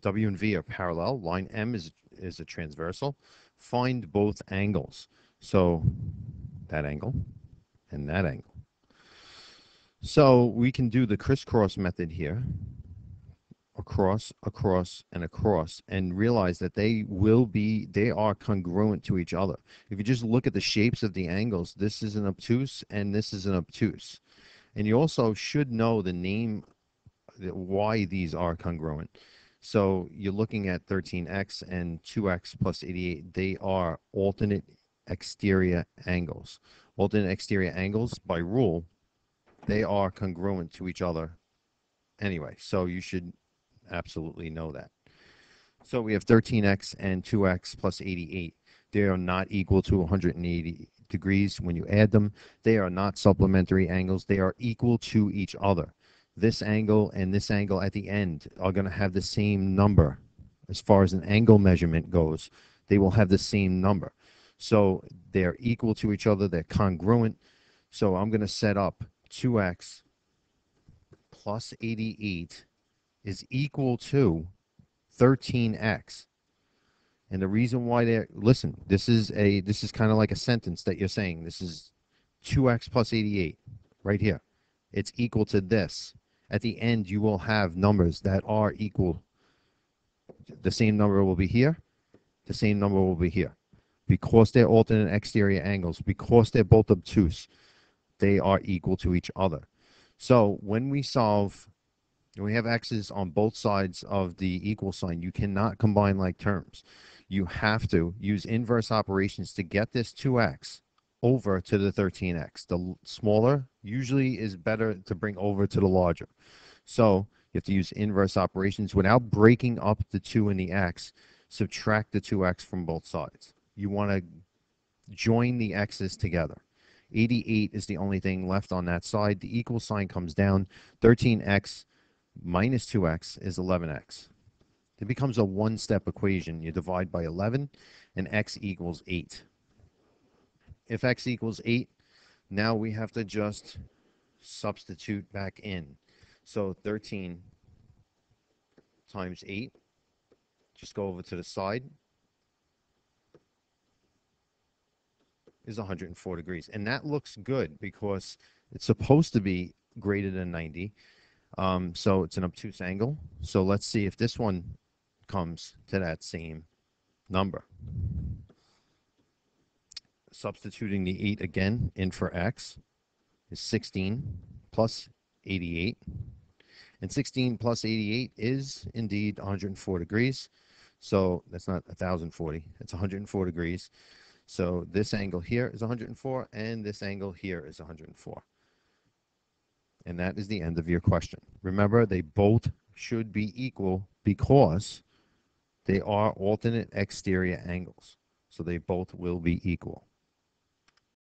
W and V are parallel. Line M is a transversal. Find both angles. So that angle and that angle. So we can do the crisscross method here. Across, across, and across, and realize that they are congruent to each other. If you just look at the shapes of the angles, this is an obtuse and this is an obtuse. And you also should know the name, why these are congruent. So you're looking at 13x and 2x plus 88. They are alternate exterior angles. Alternate exterior angles, by rule, they are congruent to each other anyway. So you should absolutely know that. So we have 13x and 2x plus 88. They are not equal to 180 degrees. When you add them, they are not supplementary angles. They are equal to each other. This angle and this angle at the end are going to have the same number. As far as an angle measurement goes, they will have the same number. So they're equal to each other. They're congruent. So I'm going to set up 2x plus 88 is equal to 13x. And the reason why they're, listen, this is kind of like a sentence that you're saying. This is 2x plus 88 right here. It's equal to this. At the end, you will have numbers that are equal. The same number will be here. The same number will be here. Because they're alternate exterior angles, because they're both obtuse, they are equal to each other. So when we solve, we have x's on both sides of the equal sign. You cannot combine like terms. You have to use inverse operations to get this 2x over to the 13x. The smaller usually is better to bring over to the larger. So you have to use inverse operations without breaking up the 2 and the x. Subtract the 2x from both sides. You want to join the x's together. 88 is the only thing left on that side. The equal sign comes down. 13x minus 2x is 11x. It becomes a one-step equation. You divide by 11, and x equals 8. If x equals 8, now we have to just substitute back in. So 13 times 8, just go over to the side, is 104 degrees. And that looks good because it's supposed to be greater than 90. So it's an obtuse angle. So let's see if this one comes to that same number. Substituting the 8 again in for x is 16 plus 88. And 16 plus 88 is indeed 104 degrees. So that's not 1,040. It's 104 degrees. So this angle here is 104, and this angle here is 104. And that is the end of your question. Remember, they both should be equal because they are alternate exterior angles. So they both will be equal.